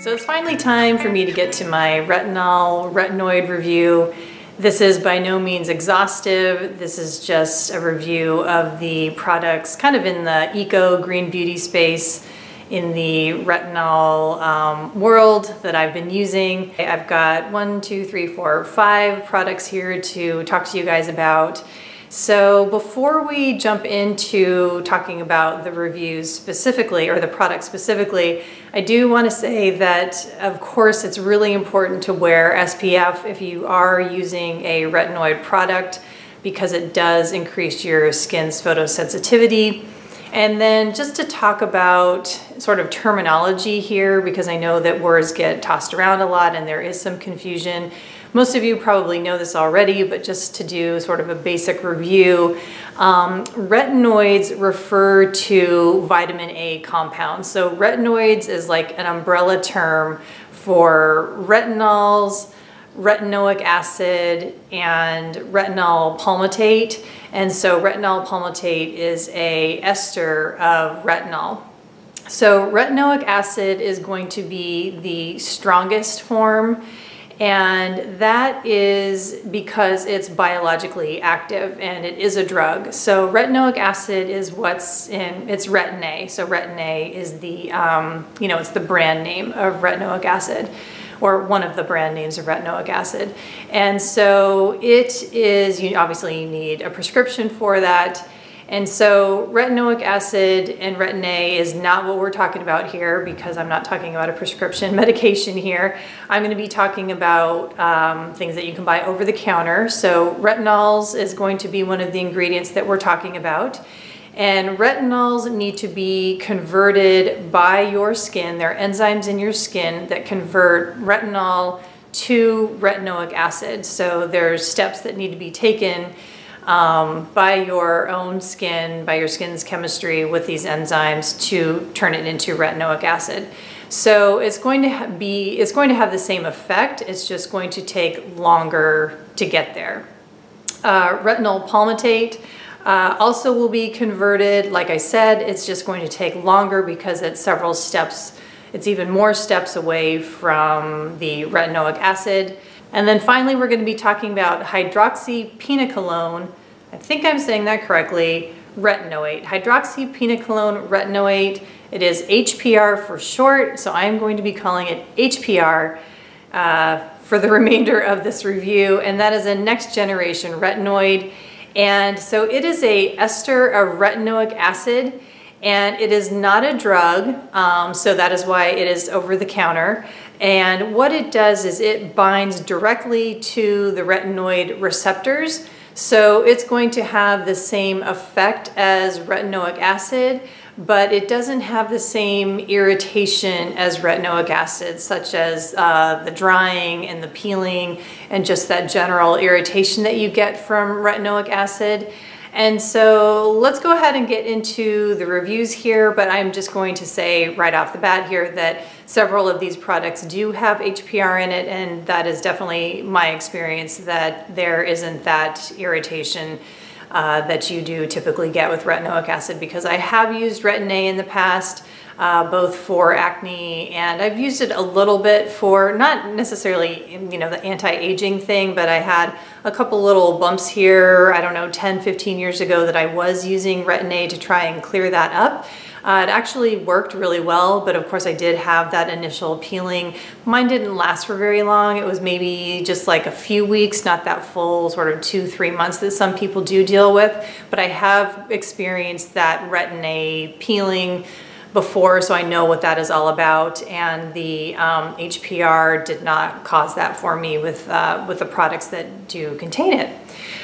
So it's finally time for me to get to my retinoid review. This is by no means exhaustive. This is just a review of the products kind of in the eco green beauty space in the retinol world that I've been using. I've got 5 products here to talk to you guys about. So before we jump into talking about the reviews specifically, or the products specifically, I do want to say that, of course, it's really important to wear SPF if you are using a retinoid product, because it does increase your skin's photosensitivity. And then just to talk about sort of terminology here, because I know that words get tossed around a lot and there is some confusion. Most of you probably know this already, but just to do sort of a basic review, retinoids refer to vitamin A compounds. So retinoids is like an umbrella term for retinols, retinoic acid, and retinol palmitate. And so retinol palmitate is an ester of retinol. So retinoic acid is going to be the strongest form, and that is because it's biologically active and it is a drug. So retinoic acid is what's in, it's Retin-A. So Retin-A is the, you know, it's the brand name of retinoic acid, or one of the brand names of retinoic acid. And so it is, you obviously need a prescription for that. And so retinoic acid and Retin-A is not what we're talking about here, because I'm not talking about a prescription medication here. I'm going to be talking about things that you can buy over the counter. So retinols is going to be one of the ingredients that we're talking about. And retinols need to be converted by your skin. There are enzymes in your skin that convert retinol to retinoic acid. So there's steps that need to be taken by your own skin, by your skin's chemistry, with these enzymes to turn it into retinoic acid. So it's going to have the same effect. It's just going to take longer to get there. Retinol palmitate also will be converted. Like I said, it's just going to take longer because it's several steps. It's even more steps away from the retinoic acid. And then finally, we're going to be talking about hydroxypinacolone, I think I'm saying that correctly, retinoate. Hydroxypinacolone retinoate. It is HPR for short, so I'm going to be calling it HPR for the remainder of this review. And that is a next generation retinoid. And so it is a ester of retinoic acid, and it is not a drug, so that is why it is over the counter. And what it does is it binds directly to the retinoid receptors. So it's going to have the same effect as retinoic acid, but it doesn't have the same irritation as retinoic acid, such as the drying and the peeling and just that general irritation that you get from retinoic acid. And so let's go ahead and get into the reviews here, but I'm just going to say right off the bat here that several of these products do have HPR in it, and that is definitely my experience, that there isn't that irritation that you do typically get with retinoic acid, because I have used Retin-A in the past, both for acne, and I've used it a little bit for, not necessarily, you know, the anti-aging thing, but I had a couple little bumps here, I don't know, 10, 15 years ago, that I was using Retin-A to try and clear that up. It actually worked really well, but of course I did have that initial peeling. Mine didn't last for very long. It was maybe just like a few weeks, not that full sort of 2-3 months that some people do deal with, but I have experienced that Retin-A peeling before, so I know what that is all about, and the HPR did not cause that for me with the products that do contain it.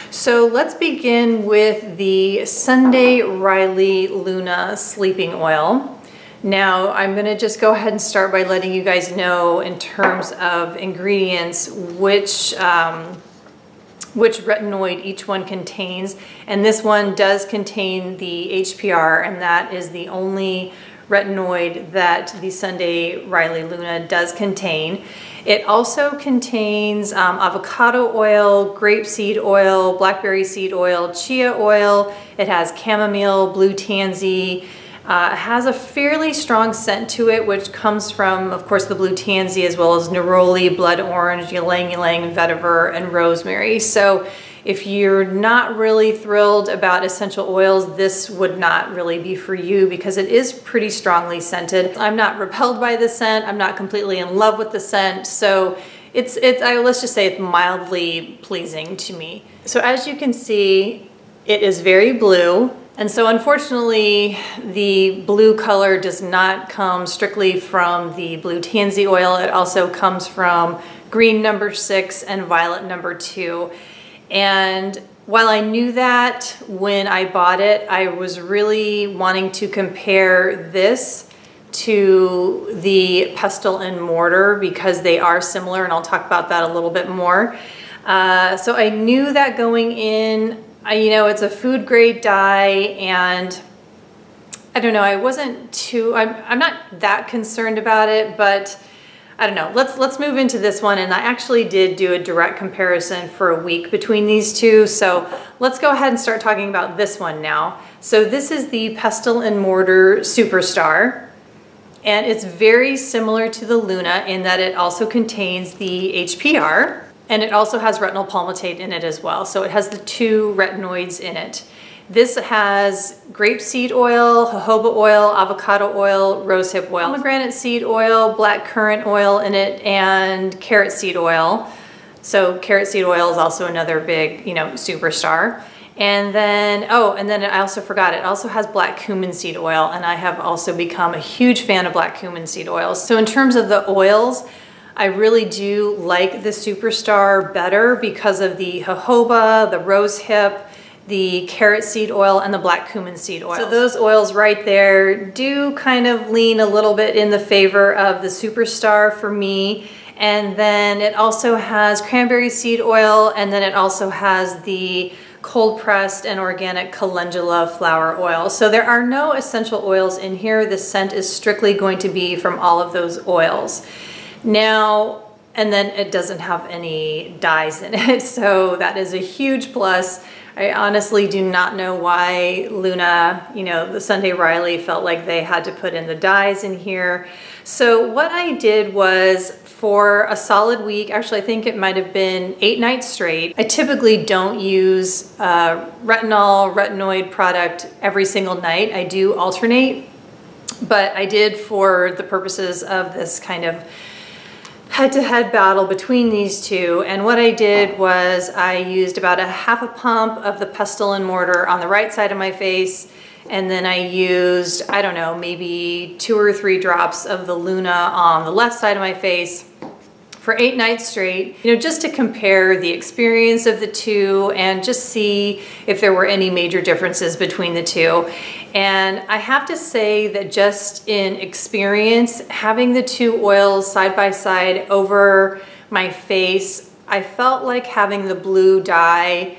So let's begin with the Sunday Riley Luna Sleeping Oil. Now, I'm going to just go ahead and start by letting you guys know, in terms of ingredients, which retinoid each one contains, and this one does contain the HPR, and that is the only retinoid that the Sunday Riley Luna does contain. It also contains avocado oil, grapeseed oil, blackberry seed oil, chia oil. It has chamomile, blue tansy, Has a fairly strong scent to it, which comes from, of course, the blue tansy, as well as neroli, blood orange, ylang ylang, vetiver, and rosemary. So if you're not really thrilled about essential oils, this would not really be for you because it is pretty strongly scented. I'm not repelled by the scent. I'm not completely in love with the scent. So let's just say it's mildly pleasing to me. So as you can see, it is very blue. And so unfortunately, the blue color does not come strictly from the blue tansy oil. It also comes from green #6 and violet #2. And while I knew that when I bought it, I was really wanting to compare this to the pestle and mortar because they are similar, and I'll talk about that a little bit more. So I knew that going in. You know, it's a food grade dye, and I don't know, I wasn't too, I'm not that concerned about it, but I don't know. Let's move into this one, and I actually did do a direct comparison for a week between these two, so let's go ahead and start talking about this one now. So this is the Pestle and Mortar Superstar, and it's very similar to the Luna in that it also contains the HPR. And it also has retinol palmitate in it as well. So it has the two retinoids in it. This has grapeseed oil, jojoba oil, avocado oil, rosehip oil, pomegranate seed oil, black currant oil in it, and carrot seed oil. So carrot seed oil is also another big, you know, superstar. And then, I also forgot, it also has black cumin seed oil, and I have also become a huge fan of black cumin seed oils. So in terms of the oils, I really do like the Superstar better because of the jojoba, the rosehip, the carrot seed oil, and the black cumin seed oil. So those oils right there do kind of lean a little bit in the favor of the Superstar for me. And then it also has cranberry seed oil, and then it also has the cold pressed and organic calendula flower oil. So there are no essential oils in here. The scent is strictly going to be from all of those oils. Now, and then it doesn't have any dyes in it, so that is a huge plus. I honestly do not know why Luna, you know, the Sunday Riley, felt like they had to put in the dyes in here. So what I did was, for a solid week, actually I think it might have been 8 nights straight, I typically don't use retinoid product every single night. I do alternate, but I did, for the purposes of this kind of head-to-head battle between these two. And what I did was I used about a half a pump of the Pestle and Mortar on the right side of my face, and then I used, I don't know, maybe 2 or 3 drops of the Luna on the left side of my face for 8 nights straight, you know, just to compare the experience of the two and just see if there were any major differences between the two. And I have to say that just in experience, having the two oils side by side over my face, I felt like having the blue dye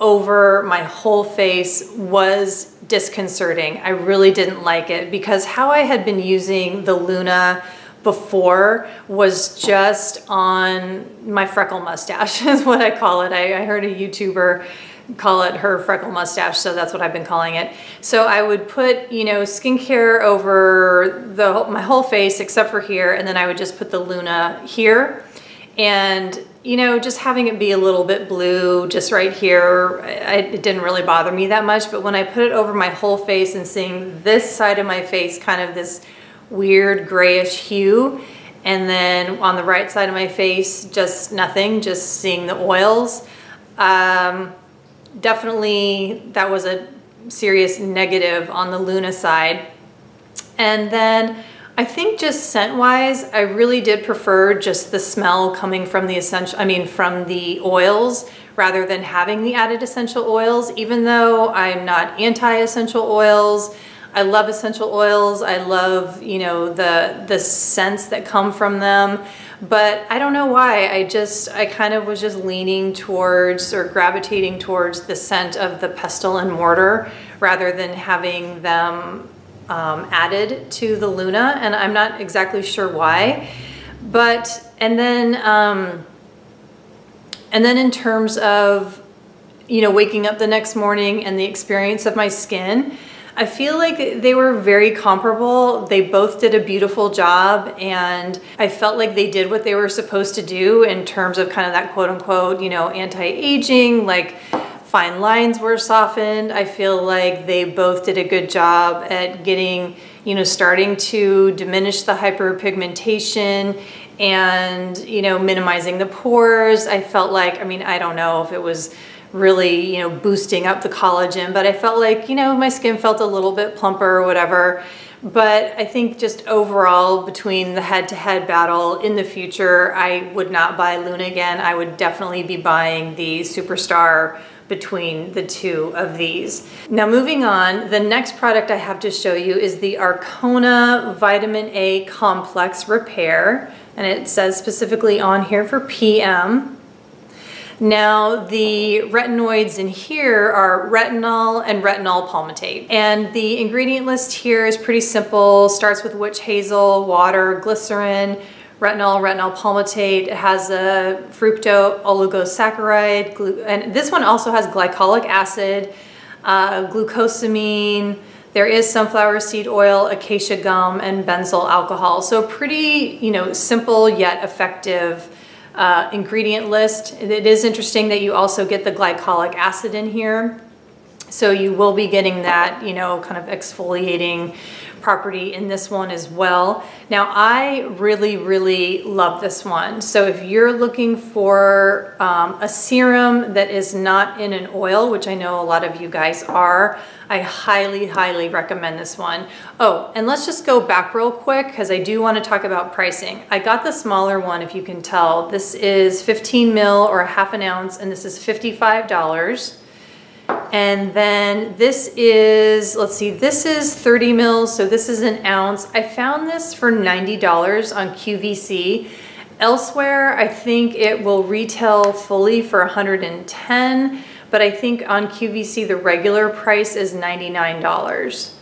over my whole face was disconcerting. I really didn't like it because how I had been using the Luna before was just on my freckle mustache, is what I call it. I heard a YouTuber call it her freckle mustache, so that's what I've been calling it. So I would put, you know, skincare over my whole face except for here, and then I would just put the Luna here. And, you know, just having it be a little bit blue just right here, it didn't really bother me that much. But when I put it over my whole face and seeing this side of my face, kind of this weird grayish hue, and then on the right side of my face just nothing, just seeing the oils, definitely that was a serious negative on the Luna side. And then I think just scent wise, I really did prefer just the smell coming from the from the oils rather than having the added essential oils, even though I'm not anti-essential oils. I love essential oils. I love, you know, the scents that come from them, but I don't know why. I kind of was just leaning towards or gravitating towards the scent of the Pestle and Mortar rather than having them added to the Luna, and I'm not exactly sure why. But and then in terms of, you know, waking up the next morning and the experience of my skin, I feel like they were very comparable. They both did a beautiful job, and I felt like they did what they were supposed to do in terms of kind of that quote unquote, you know, anti-aging, like fine lines were softened. I feel like they both did a good job at getting, you know, starting to diminish the hyperpigmentation and, you know, minimizing the pores. I felt like, I mean, I don't know if it was really, you know, boosting up the collagen, but I felt like, you know, my skin felt a little bit plumper or whatever. But I think just overall, between the head-to-head battle in the future, I would not buy Luna again. I would definitely be buying the Superstar between the two of these. Now moving on, the next product I have to show you is the Arcona Vitamin A Complex Repair, and it says specifically on here for PM. Now the retinoids in here are retinol and retinol palmitate. And the ingredient list here is pretty simple. Starts with witch hazel, water, glycerin, retinol, retinol palmitate. It has a fructo-oligosaccharide, and this one also has glycolic acid, glucosamine. There is sunflower seed oil, acacia gum, and benzyl alcohol. So pretty, you know, simple yet effective ingredient list. It is interesting that you also get the glycolic acid in here. So you will be getting that, you know, kind of exfoliating property in this one as well. Now I really, really love this one. So if you're looking for a serum that is not in an oil, which I know a lot of you guys are, I highly, highly recommend this one. Oh, and let's just go back real quick because I do want to talk about pricing. I got the smaller one, if you can tell. This is 15 mil or a half an ounce, and this is $55. And then this is, let's see, this is 30 mils, so this is an ounce. I found this for $90 on QVC. Elsewhere, I think it will retail fully for $110, but I think on QVC, the regular price is $99.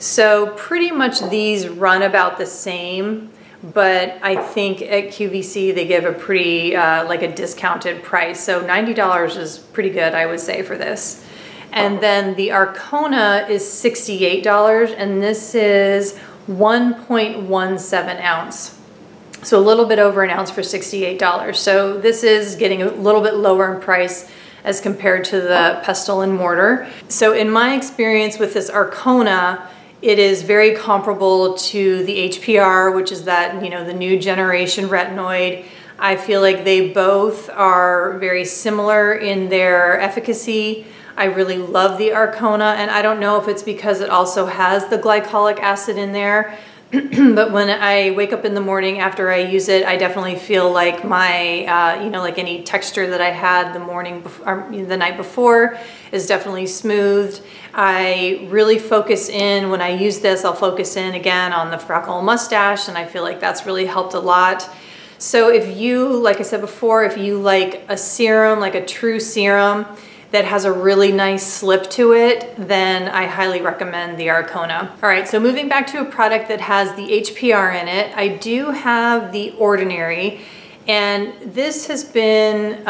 So pretty much these run about the same, but I think at QVC they give a pretty, like a discounted price. So $90 is pretty good, I would say, for this. And then the Arcona is $68, and this is 1.17 ounce. So a little bit over an ounce for $68. So this is getting a little bit lower in price as compared to the pestle and mortar. So in my experience with this Arcona, it is very comparable to the HPR, which is that, you know, the new generation retinoid. I feel like they both are very similar in their efficacy. I really love the Arcona, and I don't know if it's because it also has the glycolic acid in there, but when I wake up in the morning after I use it, I definitely feel like my, you know, like any texture that I had the morning or the night before is definitely smoothed. I really focus in, when I use this, I'll focus in again on the freckle mustache, and I feel like that's really helped a lot. So if you, like I said before, if you like a serum, like a true serum, that has a really nice slip to it, then I highly recommend the Arcona. All right, so moving back to a product that has the HPR in it, I do have The Ordinary, and this has been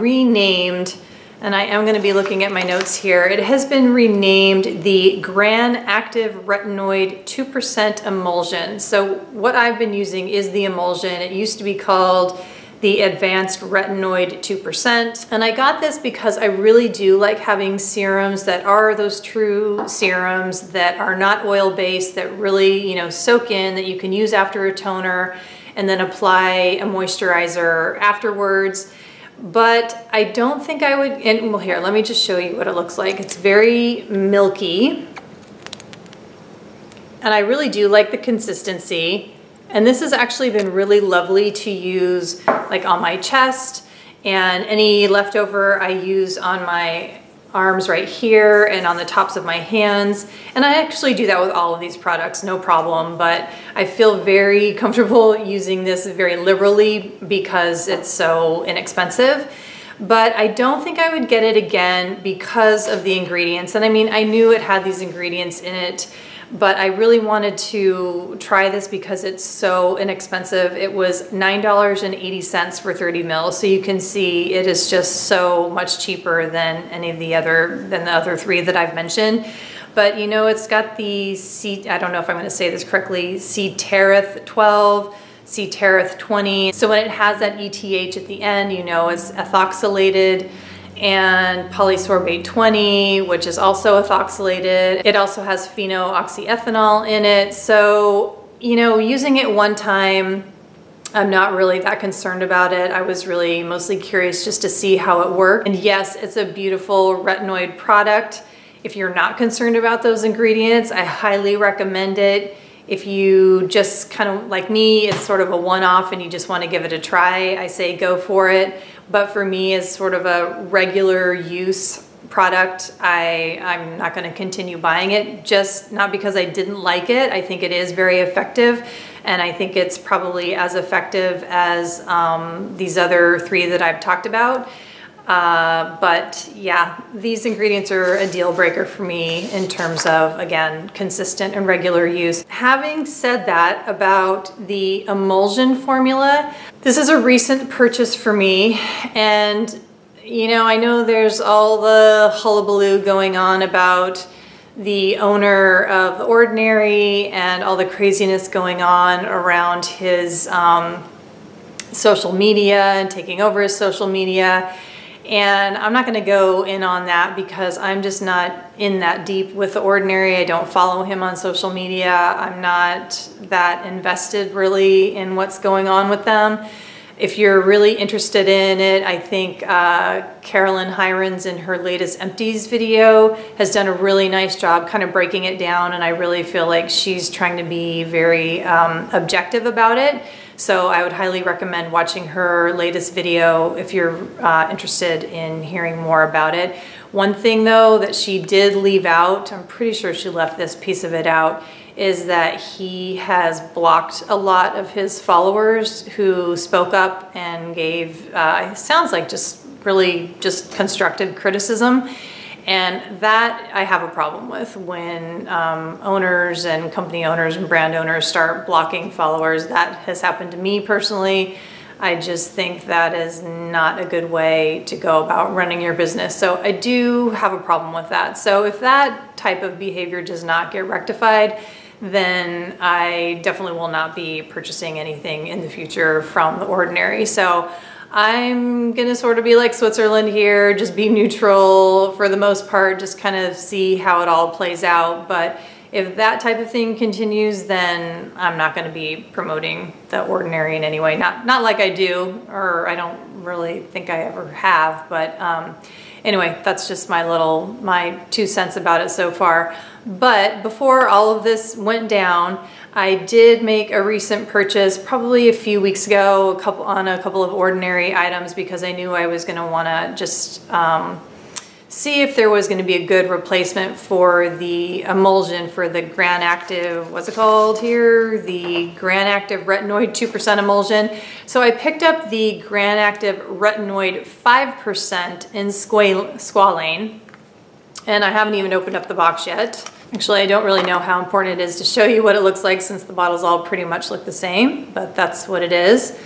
renamed, and I am gonna be looking at my notes here. It has been renamed the Granactive Retinoid 2% Emulsion. So what I've been using is the emulsion. It used to be called the Advanced Retinoid 2%. And I got this because I really do like having serums that are those true serums that are not oil-based, that really, you know, soak in, that you can use after a toner and then apply a moisturizer afterwards. But I don't think I would, and well, here, let me just show you what it looks like. It's very milky. And I really do like the consistency. And this has actually been really lovely to use, like on my chest, and any leftover I use on my arms right here and on the tops of my hands. And I actually do that with all of these products, no problem, but I feel very comfortable using this very liberally because it's so inexpensive. But I don't think I would get it again because of the ingredients. And I mean, I knew it had these ingredients in it, but I really wanted to try this because it's so inexpensive. It was $9.80 for 30 mils. So you can see it is just so much cheaper than the other three that I've mentioned. but you know, it's got the C, I don't know if I'm gonna say this correctly, C-tereth 12, C-tereth 20. So when it has that ETH at the end, you know, it's ethoxylated, and polysorbate 20, which is also ethoxylated. It also has phenoxyethanol in it. So, you know, using it one time, I'm not really that concerned about it. I was really mostly curious just to see how it worked. And yes, it's a beautiful retinoid product. If you're not concerned about those ingredients, I highly recommend it. If you just kind of like me, it's sort of a one-off and you just want to give it a try, I say go for it. But for me, as sort of a regular use product, I'm not going to continue buying it, just not because I didn't like it. I think it is very effective, and I think it's probably as effective as these other three that I've talked about. But yeah, these ingredients are a deal breaker for me in terms of, again, consistent and regular use. Having said that about the emulsion formula, this is a recent purchase for me, and you know, I know there's all the hullabaloo going on about the owner of The Ordinary and all the craziness going on around his social media and taking over his social media. And I'm not gonna go in on that because I'm just not in that deep with The Ordinary. I don't follow him on social media. I'm not that invested really in what's going on with them. If you're really interested in it, I think Caroline Hirons in her latest Empties video has done a really nice job kind of breaking it down, and I really feel like she's trying to be very objective about it. So I would highly recommend watching her latest video if you're interested in hearing more about it. One thing though that she did leave out, I'm pretty sure she left this piece of it out, is that he has blocked a lot of his followers who spoke up and gave, it sounds like just really just constructive criticism. And that I have a problem with, when owners and company owners and brand owners start blocking followers. That has happened to me personally. I just think that is not a good way to go about running your business. So I do have a problem with that. So if that type of behavior does not get rectified, then I definitely will not be purchasing anything in the future from The Ordinary. So I'm gonna sort of be like Switzerland here, just be neutral for the most part, just kind of see how it all plays out. But if that type of thing continues, then I'm not gonna be promoting The Ordinary in any way. Not like I do, or I don't really think I ever have, but anyway, that's just my 2 cents about it so far. But before all of this went down, I did make a recent purchase probably a few weeks ago on a couple of Ordinary items, because I knew I was going to want to just see if there was going to be a good replacement for the emulsion for the Granactive, what's it called here? The Granactive Retinoid 2% Emulsion. So I picked up the Granactive Retinoid 5% in squalane, and I haven't even opened up the box yet. Actually, I don't really know how important it is to show you what it looks like, since the bottles all pretty much look the same, but that's what it is.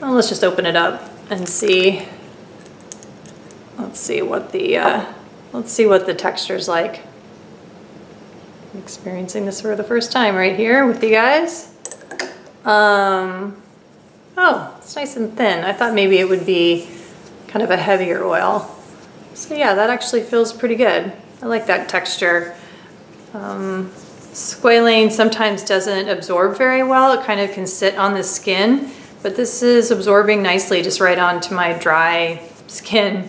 Well, let's just open it up and see. Let's see what the texture's like. I'm experiencing this for the first time right here with you guys. Oh, it's nice and thin. I thought maybe it would be kind of a heavier oil. So yeah, that actually feels pretty good. I like that texture. Squalane sometimes doesn't absorb very well. It kind of can sit on the skin, but this is absorbing nicely just right onto my dry skin,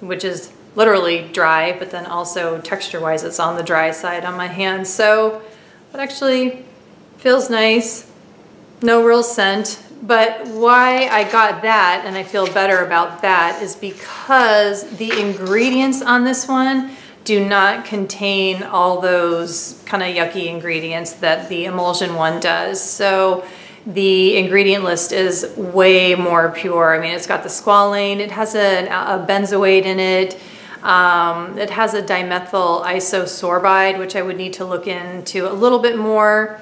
which is literally dry, but then also texture-wise, it's on the dry side on my hand. So it actually feels nice, no real scent. But why I got that and I feel better about that is because the ingredients on this one do not contain all those kind of yucky ingredients that the emulsion one does. So the ingredient list is way more pure. I mean, it's got the squalane, it has a benzoate in it, it has a dimethyl isosorbide, which I would need to look into a little bit more.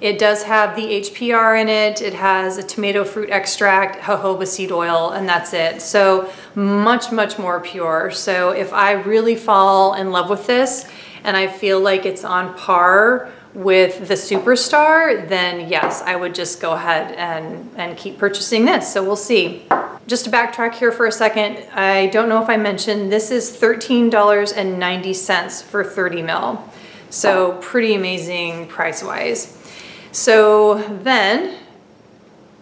It does have the HPR in it. It has a tomato fruit extract, jojoba seed oil, and that's it. So much, much more pure. So if I really fall in love with this and I feel like it's on par with the Superstar, then yes, I would just go ahead and keep purchasing this. So we'll see. Just to backtrack here for a second, I don't know if I mentioned, this is $13.90 for 30 mil. So pretty amazing price-wise. So then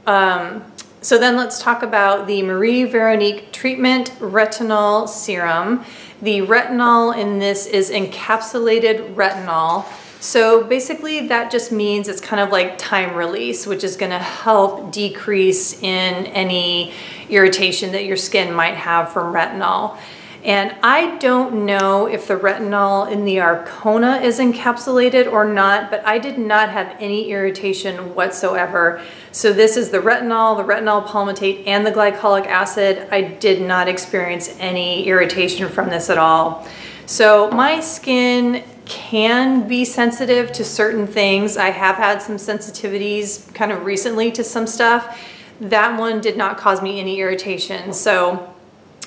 let's talk about the Marie Véronique Treatment Retinol Serum. The retinol in this is encapsulated retinol. So basically that just means it's kind of like time release, which is gonna help decrease in any irritation that your skin might have from retinol. And I don't know if the retinol in the Arcona is encapsulated or not, but I did not have any irritation whatsoever. So this is the retinol palmitate, and the glycolic acid. I did not experience any irritation from this at all. So my skin can be sensitive to certain things. I have had some sensitivities kind of recently to some stuff. That one did not cause me any irritation. So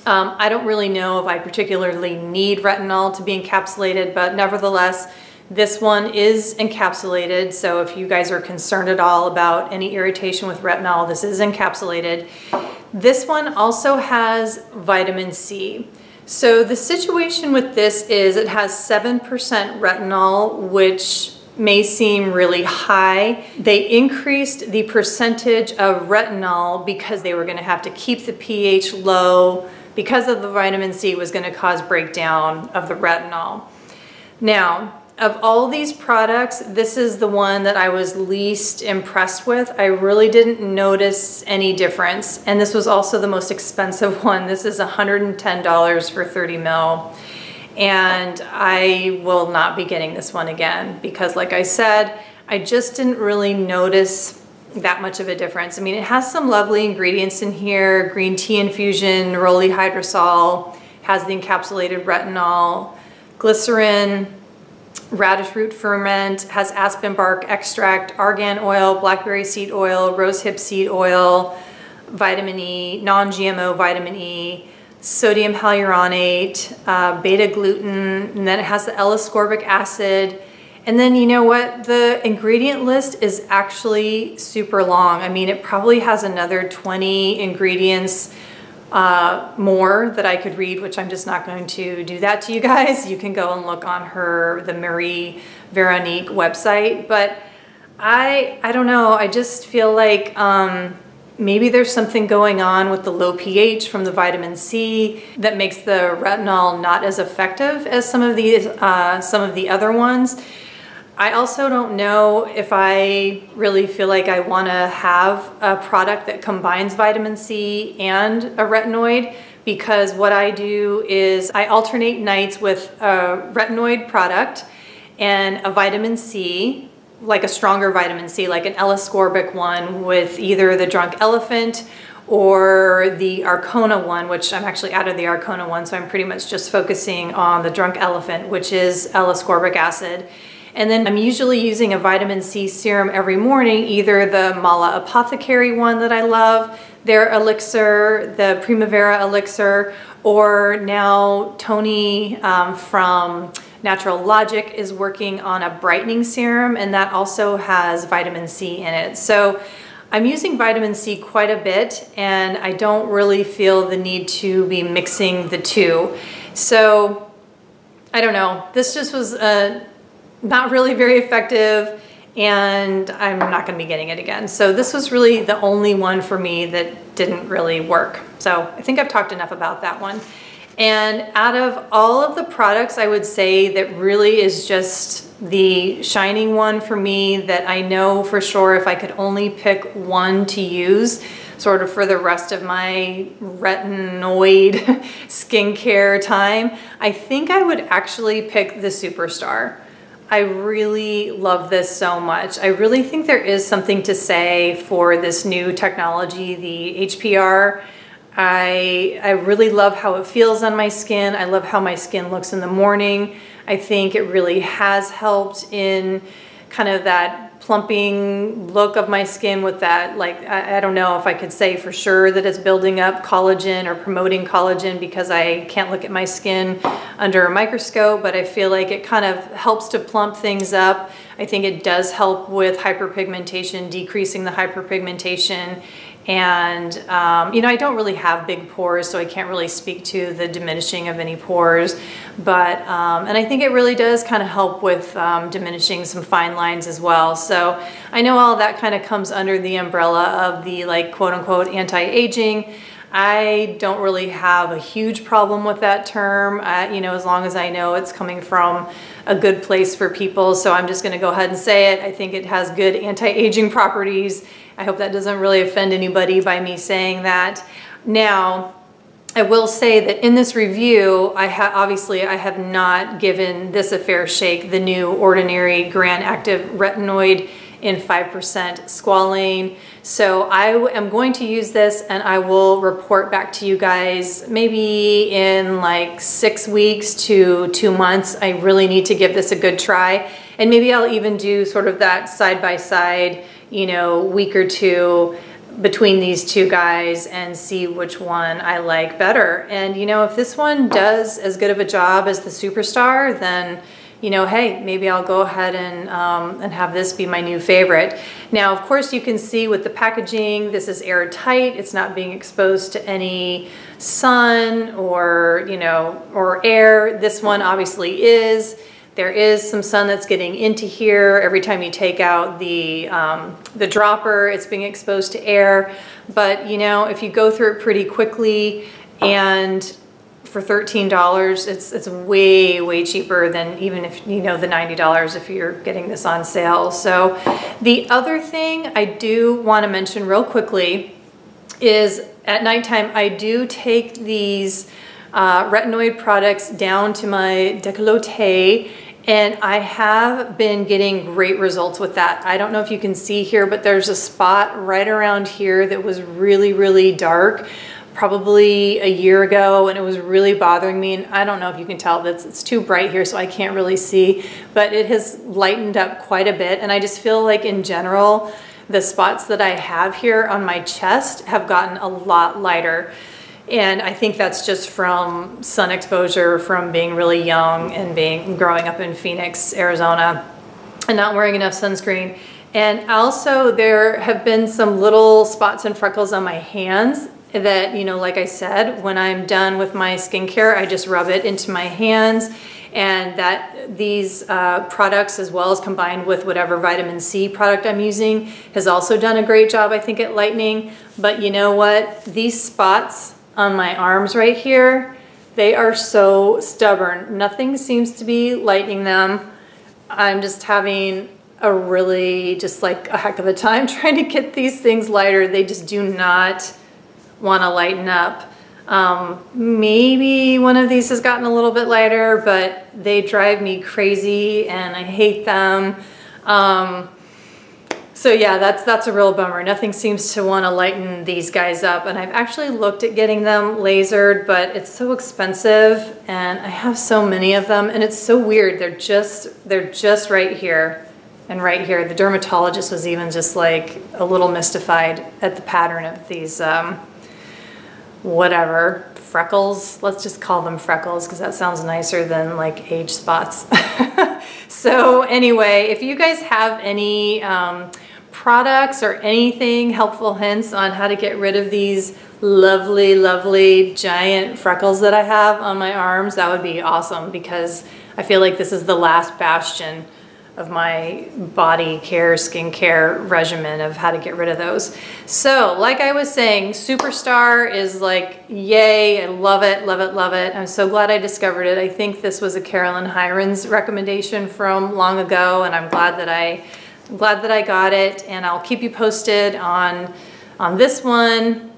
I don't really know if I particularly need retinol to be encapsulated, but nevertheless, this one is encapsulated. So if you guys are concerned at all about any irritation with retinol, this is encapsulated. This one also has vitamin C. So the situation with this is it has 7% retinol, which may seem really high. They increased the percentage of retinol because they were going to have to keep the pH low because of the vitamin C was going to cause breakdown of the retinol. Now, of all these products, this is the one that I was least impressed with. I really didn't notice any difference. And this was also the most expensive one. This is $110 for 30 mil. And I will not be getting this one again because, like I said, I just didn't really notice that much of a difference. I mean, it has some lovely ingredients in here. Green tea infusion, neroli hydrosol, has the encapsulated retinol, glycerin, radish root ferment, has aspen bark extract, argan oil, blackberry seed oil, rosehip seed oil, vitamin E, non-GMO vitamin E, sodium hyaluronate, beta-gluten, and then it has the L-ascorbic acid. And then you know what? The ingredient list is actually super long. I mean, it probably has another 20 ingredients more that I could read, which I'm just not going to do that to you guys. You can go and look on the Marie Véronique website. But I don't know, I just feel like maybe there's something going on with the low pH from the vitamin C that makes the retinol not as effective as some of the other ones. I also don't know if I really feel like I want to have a product that combines vitamin C and a retinoid, because what I do is I alternate nights with a retinoid product and a vitamin C, like a stronger vitamin C, like an L-ascorbic one, with either the Drunk Elephant or the Arcona one, which I'm actually out of the Arcona one, so I'm pretty much just focusing on the Drunk Elephant, which is L-ascorbic acid. And then I'm usually using a vitamin C serum every morning, either the Mala Apothecary one that I love, their elixir, the Primavera elixir, or now Tony from Natural Logic is working on a brightening serum, and that also has vitamin C in it. So I'm using vitamin C quite a bit, and I don't really feel the need to be mixing the two. So I don't know, this just was not really very effective, and I'm not gonna be getting it again. So this was really the only one for me that didn't really work. So I think I've talked enough about that one. And out of all of the products, I would say that really is just the shining one for me, that I know for sure if I could only pick one to use sort of for the rest of my retinoid skincare time, I think I would actually pick the Superstar. I really love this so much. I really think there is something to say for this new technology, the HPR. I really love how it feels on my skin. I love how my skin looks in the morning. I think it really has helped in kind of that plumping look of my skin with that, like, I don't know if I could say for sure that it's building up collagen or promoting collagen because I can't look at my skin under a microscope, but I feel like it kind of helps to plump things up. I think it does help with hyperpigmentation, decreasing the hyperpigmentation. And, you know, I don't really have big pores, so I can't really speak to the diminishing of any pores, but, and I think it really does kind of help with diminishing some fine lines as well. So I know all that kind of comes under the umbrella of the, like, quote unquote anti-aging. I don't really have a huge problem with that term, you know, as long as I know it's coming from a good place for people. So I'm just gonna go ahead and say it. I think it has good anti-aging properties. I hope that doesn't really offend anybody by me saying that. Now, I will say that in this review, I have not given this a fair shake, the new Ordinary Granactive Retinoid in 5% squalane. So I am going to use this and I will report back to you guys maybe in like 6 weeks to 2 months. I really need to give this a good try. And maybe I'll even do sort of that side-by-side, you know, week or two between these two guys and see which one I like better. And, you know, if this one does as good of a job as the Superstar, then, you know, hey, maybe I'll go ahead and have this be my new favorite. Now, of course, you can see with the packaging, this is airtight. It's not being exposed to any sun or, you know, or air. This one obviously is. There is some sun that's getting into here. Every time you take out the dropper, it's being exposed to air. But, you know, if you go through it pretty quickly, and for $13, it's way, way cheaper than even if, you know, the $90 if you're getting this on sale. So the other thing I do want to mention real quickly is at nighttime, I do take these retinoid products down to my décolleté, and I have been getting great results with that. I don't know if you can see here, but there's a spot right around here that was really, really dark, probably a year ago, and it was really bothering me. And I don't know if you can tell that it's too bright here, so I can't really see, but it has lightened up quite a bit. And I just feel like in general, the spots that I have here on my chest have gotten a lot lighter. And I think that's just from sun exposure, from being really young and growing up in Phoenix, Arizona, and not wearing enough sunscreen. And also there have been some little spots and freckles on my hands that, you know, like I said, when I'm done with my skincare, I just rub it into my hands, and that these products, as well as combined with whatever vitamin C product I'm using, has also done a great job, I think, at lightening. But you know what? These spots on my arms right here, they are so stubborn. Nothing seems to be lightening them. I'm just having a really, just like a heck of a time trying to get these things lighter. They just do not want to lighten up. Maybe one of these has gotten a little bit lighter, but they drive me crazy and I hate them. So yeah, that's a real bummer. Nothing seems to want to lighten these guys up, and I've actually looked at getting them lasered, but it's so expensive and I have so many of them, and it's so weird. They're just right here and right here. The dermatologist was even just like a little mystified at the pattern of these whatever freckles. Let's just call them freckles because that sounds nicer than like age spots. So anyway, if you guys have any products or anything, helpful hints on how to get rid of these lovely, lovely giant freckles that I have on my arms, that would be awesome, because I feel like this is the last bastion of my body care, skincare regimen of how to get rid of those. So like I was saying, Superstar is like, yay, I love it, love it, love it. I'm so glad I discovered it. I think this was a Caroline Hirons recommendation from long ago, and I'm glad that I got it, and I'll keep you posted on this one.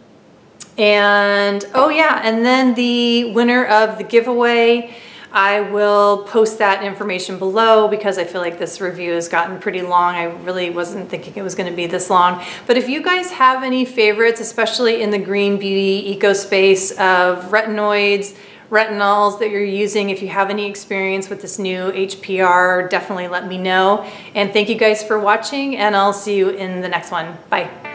And oh yeah, and then the winner of the giveaway, I will post that information below, because I feel like this review has gotten pretty long. I really wasn't thinking it was going to be this long. But if you guys have any favorites, especially in the green beauty eco space of retinoids, retinols that you're using. If you have any experience with this new HPR, definitely let me know. And thank you guys for watching, and I'll see you in the next one. Bye.